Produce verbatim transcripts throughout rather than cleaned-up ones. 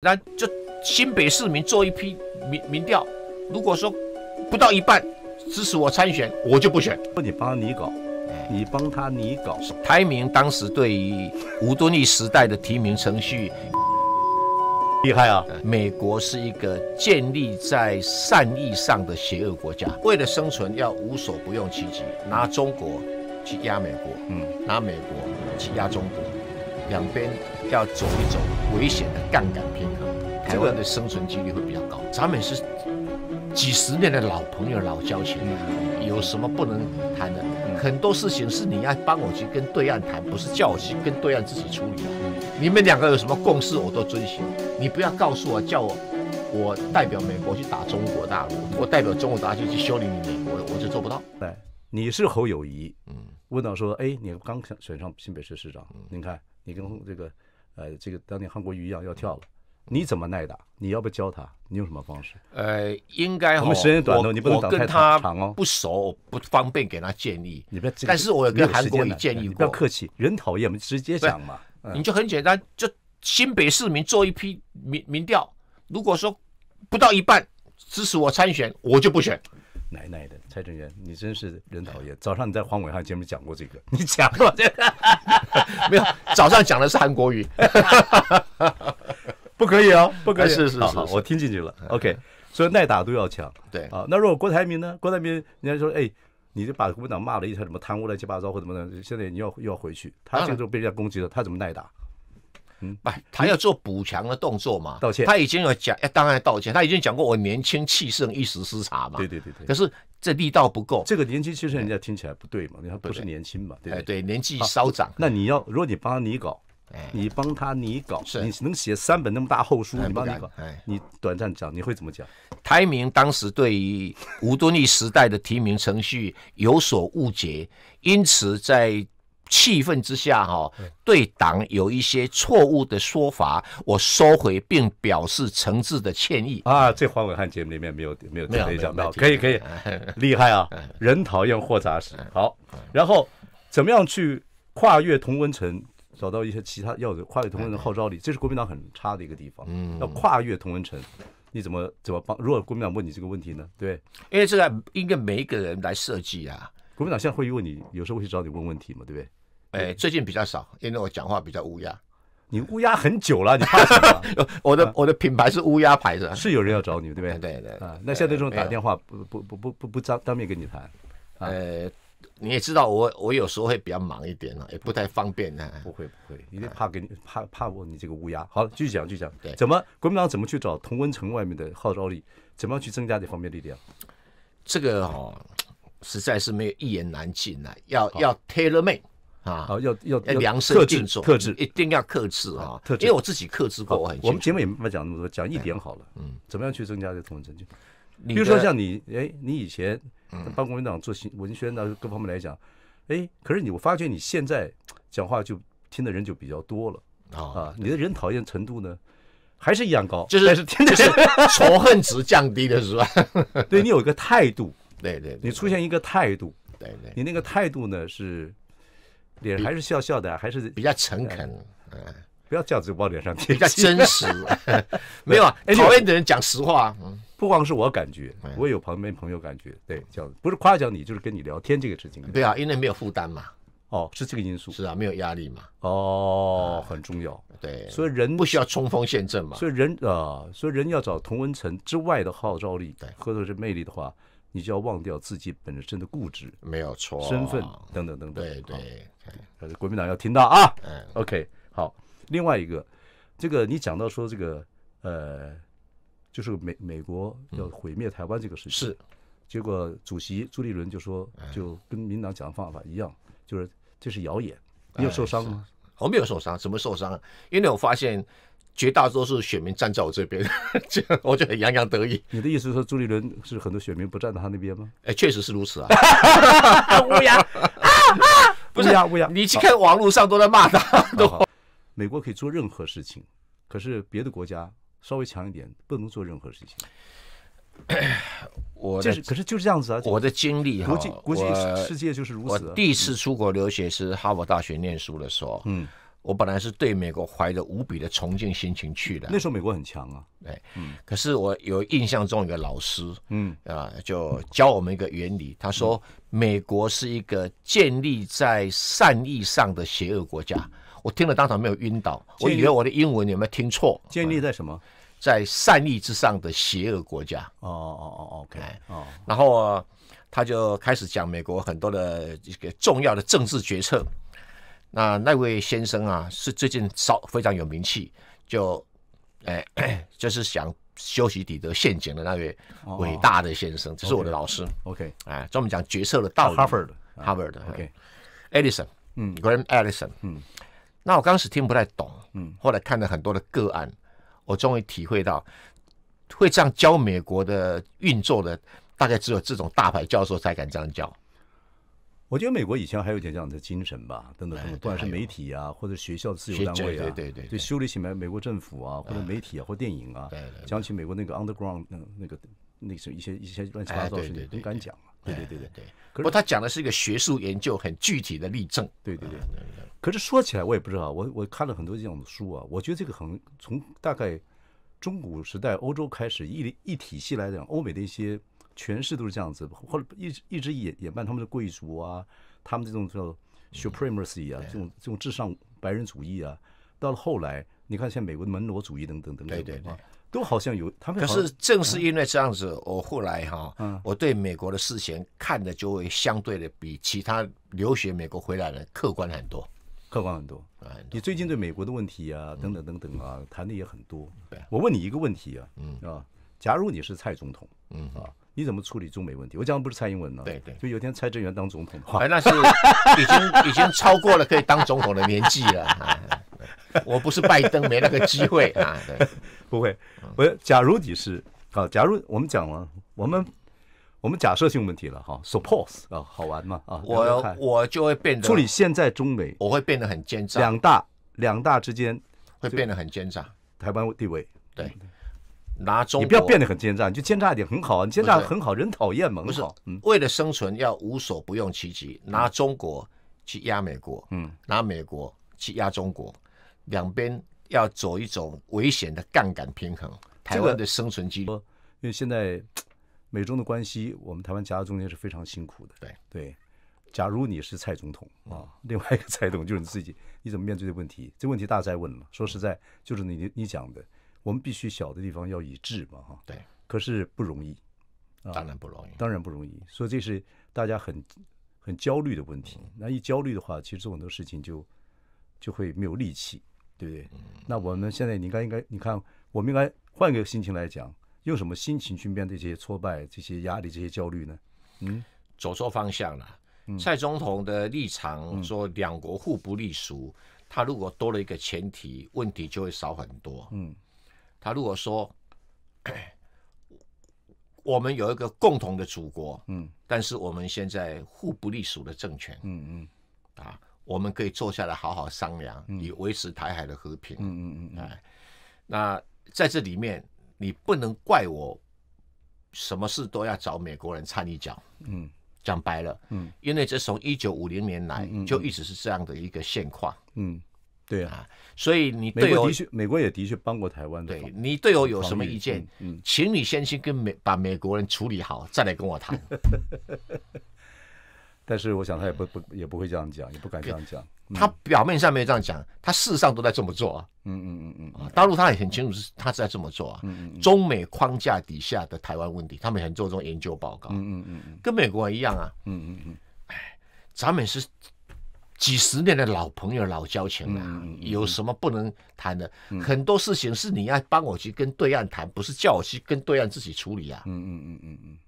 那就新北市民做一批民民调，如果说不到一半支持我参选，我就不选。你帮你搞，你帮他你搞。台铭当时对于吴敦义时代的提名程序厉害啊！美国是一个建立在善意上的邪恶国家，为了生存要无所不用其极，拿中国去压美国，嗯，拿美国去压中国。 两边要走一走危险的杠杆平衡，台湾的生存几率会比较高。咱们是几十年的老朋友、老交情，嗯、有什么不能谈的？嗯、很多事情是你要帮我去跟对岸谈，不是叫我去跟对岸自己处理的。嗯、你们两个有什么共识，我都遵循。你不要告诉我，叫我我代表美国去打中国大陆，我代表中国大陆去修理你美国，我就做不到。对，你是侯友宜，嗯，问到说，哎，你刚选上新北市市长，嗯、您看。 你跟这个，呃，这个当年韩国瑜一样要跳了，你怎么耐打？你要不教他？你用什么方式？呃，应该我们时间短了，你不能讲太长哦。不熟，不方便给他建议。你不要，但是我有跟韩国瑜建议过，不要客气，人讨厌，我们直接讲嘛。你就很简单，就新北市民做一批民民调，如果说不到一半支持我参选，我就不选。 奶奶的，蔡正元，你真是人讨厌。早上你在黄伟汉节目讲过这个，你讲过这个没有？早上讲的是韩国语，不可以哦，不可以。是是是，我听进去了。OK， 所以耐打都要强。对啊，那如果郭台铭呢？郭台铭人家说，哎，你就把国民党骂了一下，什么贪污乱七八糟或怎么的，现在你要又要回去，他这个时候被人家攻击了，他怎么耐打？ 嗯，不，他要做补强的动作嘛，道歉。他已经有讲，当然道歉。他已经讲过，我年轻气盛，一时失察嘛。对对对对。可是这力道不够。这个年轻气盛，人家听起来不对嘛，他不是年轻嘛，对不对？对，年纪稍长。那你要，如果你帮他你搞，你帮他你搞，你能写三本那么大厚书，你帮你搞，你短暂讲，你会怎么讲？台铭当时对于吴敦义时代的提名程序有所误解，因此在。 气氛之下，哈，对党有一些错误的说法，我收回并表示诚挚的歉意啊。这黄伟汉节目里面没有没有特别讲到，可以可以，厉害啊！人讨厌货杂食。好，然后怎么样去跨越同温层，找到一些其他要的跨越同温层号召力，这是国民党很差的一个地方。嗯，要跨越同温层，你怎么怎么帮？如果国民党问你这个问题呢？对，因为这个应该每一个人来设计啊。国民党现在会问你，有时候会去找你问问题嘛，对不对？ 哎，最近比较少，因为我讲话比较乌鸦。你乌鸦很久了，你怕什么？我的我的品牌是乌鸦牌的。是有人要找你，对不对？对对啊，那现在这种打电话不不不不不不当当面跟你谈。呃，你也知道，我我有时候会比较忙一点了，也不太方便呢。不会不会，因为怕给你怕怕我你这个乌鸦。好了，继续讲继续讲。对，怎么国民党怎么去找同温层外面的号召力？怎么样去增加这方面力量？这个哦，实在是没有一言难尽啊，要要 tailor made。 啊，要要要量身定做，克制，一定要克制啊！因为我自己克制过，我很。我们节目也没讲那么多，讲一点好了。嗯，怎么样去增加这同温层？比如说像你，哎，你以前帮国民党做文宣啊，各方面来讲，哎，可是你我发觉你现在讲话就听的人就比较多了啊，你的人讨厌程度呢还是一样高，就是听的是仇恨值降低的是吧？对你有一个态度，对对，你出现一个态度，对对，你那个态度呢是。 脸还是笑笑的，还是比较诚恳，嗯，不要这样子往脸上贴，比较真实。没有啊，讨厌的人讲实话，不光是我感觉，我也有旁边朋友感觉，对，这样子不是夸奖你，就是跟你聊天这个事情。对啊，因为没有负担嘛。哦，是这个因素。是啊，没有压力嘛。哦，很重要。对，所以人不需要冲锋陷阵嘛。所以人啊，所以人要找同温层之外的号召力，或者是魅力的话，你就要忘掉自己本身的固执，没有错，身份等等等等。对对。 但是国民党要听到啊 ，OK， 好。另外一个，这个你讲到说这个呃，就是美美国要毁灭台湾这个事情，是。结果主席朱立伦就说，就跟民党讲的方法一样，就是这是谣言。你有受伤吗？我没有受伤，怎么受伤啊？因为我发现绝大多数选民站在我这边，这我就很洋洋得意。你的意思是说朱立伦是很多选民不站在他那边吗？哎，确实是如此啊。乌鸦。 不是呀，不呀！你去看网络上都在骂他。美国可以做任何事情，可是别的国家稍微强一点不能做任何事情。我这是可是就是这样子啊。我的经历哈，国际国际世界就是如此。我第一次出国留学是哈佛大学念书的时候，嗯，我本来是对美国怀着无比的崇敬心情去的。那时候美国很强啊，对，嗯。可是我有印象中有个老师，嗯啊、呃，就教我们一个原理，他说美国是一个建立在善意上的邪恶国家。我听了当场没有晕倒，我以为我的英文有没有听错？建立在什么？嗯，在善意之上的邪恶国家。哦哦哦 ，OK， 哦。然后、呃、他就开始讲美国很多的这个重要的政治决策。那那位先生啊，是最近非常有名气，就，哎、欸，就是想修昔底德陷阱的那位伟大的先生，哦、这是我的老师。OK， 哎，专门讲决策的道理。Harvard，Harvard，OK，Allison，嗯 ，Graham Allison，嗯。那我刚始听不太懂，嗯，后来看了很多的个案，我终于体会到，会这样教美国的运作的，大概只有这种大牌教授才敢这样教。我觉得美国以前还有点这样的精神吧，等等，不管是媒体啊，或者学校自由单位啊，对对对，对修理起来美国政府啊，或者媒体啊，或电影啊，讲起美国那个 underground 那那个那个一些一些乱七八糟的事情不敢讲啊，对对对对对。不过他讲的是一个学术研究，很具体的例证，对对对。可是说起来我也不知道，我我看了很多这样的书啊，我觉得这个很从大概中古时代欧洲开始一一体系来讲，欧美的一些。全是都是这样子，或者一直一直演演扮他们的贵族啊，他们这种叫 supremacy 啊，嗯、这种这种至上白人主义啊，到了后来，你看现在美国的门罗主义等等等等，对对对，都好像有他们。可是正是因为这样子，嗯、我后来哈、啊，我对美国的事情看的就会相对的比其他留学美国回来的客观很多，客观很多。你最近对美国的问题啊，等等等等啊，谈的也很多。我问你一个问题啊，嗯啊，假如你是蔡总统，嗯啊。你怎么处理中美问题？我讲的不是蔡英文呢、啊，对对，就有一天蔡正元当总统的话，哎，那是已经已经超过了可以当总统的年纪了。啊、我不是拜登，没那个机会啊。对，不会，我假如你是啊，假如我们讲了，我们我们假设性问题了哈 ，suppose 啊，好玩嘛啊，我我就会变得处理现在中美，我会变得很奸诈，两大两大之间会变得很奸诈，台湾地位对。拿中国你不要变得很奸诈，你就奸诈一点很好啊！你奸诈很好，人讨厌嘛。不是，为了生存要无所不用其极，拿中国去压美国，嗯，拿美国去压中国，两边要走一种危险的杠杆平衡。台湾的生存几率，因为现在美中的关系，我们台湾夹在中间是非常辛苦的。对对，假如你是蔡总统啊，另外一个蔡总就是你自己，你怎么面对这问题？这问题大哉问了。说实在，就是你你讲的。我们必须小的地方要一致嘛，哈。对，可是不容易，啊、当然不容易，当然不容易。所以这是大家很很焦虑的问题。嗯、那一焦虑的话，其实做很多事情就就会没有力气，对不对？嗯、那我们现在应该应该，你看，我们应该换个心情来讲，用什么心情去面对这些挫败、这些压力、这些焦虑呢？嗯，走错方向了。嗯、蔡总统的立场说，两国互不隶属，嗯、他如果多了一个前提，问题就会少很多。嗯。他如果说我们有一个共同的祖国，嗯，但是我们现在互不隶属的政权，嗯嗯，啊，我们可以坐下来好好商量，嗯、以维持台海的和平，嗯嗯嗯，哎，那在这里面你不能怪我，什么事都要找美国人掺一脚，嗯，讲白了，嗯，因为这从一九五零年来就一直是这样的一个现况，嗯。嗯嗯对啊，所以你对我美国也的确帮过台湾的。对你对我有什么意见？嗯，嗯请你先去跟美把美国人处理好，再来跟我谈。但是我想他也不不也不会这样讲，也不敢这样讲。嗯、他表面上没有这样讲，他事实上都在这么做啊。嗯嗯嗯嗯。大陆他也很清楚，他是在这么做啊。嗯嗯、中美框架底下的台湾问题，他们很注重研究报告。嗯嗯嗯嗯。跟美国人一样啊。嗯嗯嗯。哎，咱们是。几十年的老朋友、老交情了、啊，嗯嗯、有什么不能谈的？嗯、很多事情是你要帮我去跟对岸谈，不是叫我去跟对岸自己处理啊。嗯嗯嗯嗯嗯，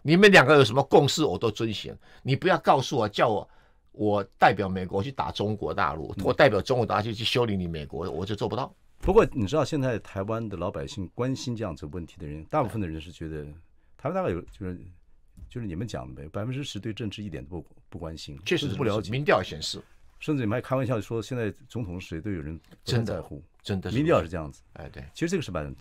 你们两个有什么共识，我都遵循。你不要告诉我，叫我我代表美国去打中国大陆，嗯、我代表中国大陆去修理你美国，我就做不到。不过你知道，现在台湾的老百姓关心这样子问题的人，大部分的人是觉得，台湾大概有就是。就是你们讲的呗，百分之十对政治一点都不不关心，确实不了解。民调显示，甚至你们还开玩笑说，现在总统是谁都有人真在乎，真的民调是这样子。哎，对，其实这个是蛮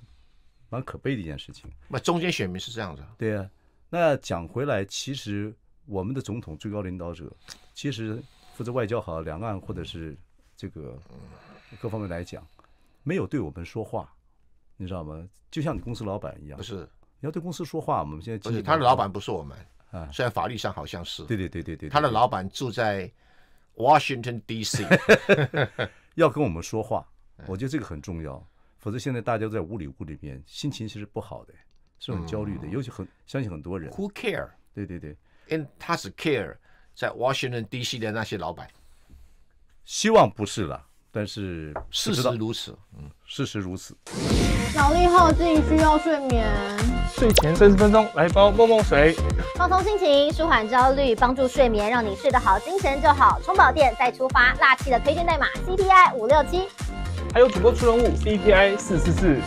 蛮可悲的一件事情。那中间选民是这样子。对啊，那讲回来，其实我们的总统最高领导者，其实负责外交好，两岸或者是这个各方面来讲，没有对我们说话，你知道吗？就像你公司老板一样，不是你要对公司说话。我们现在不是他的老板，不是我们啊，虽然法律上好像是。对对对对对，他的老板住在 Washington D C 要跟我们说话，我觉得这个很重要。否则现在大家都在屋里屋里面，心情其实不好的，是很焦虑的，尤其很相信很多人。Who care？ 对对对，因他是 care 在 Washington D C 的那些老板。希望不是了，但是事实如此。嗯，事实如此。脑力耗尽需要睡眠，睡前三十分钟来包梦梦水，放松心情，舒缓焦虑，帮助睡眠，让你睡得好，精神就好。充饱电再出发，辣气的推荐代码 C P I 五六七，还有主播出任务 C P I 四四四。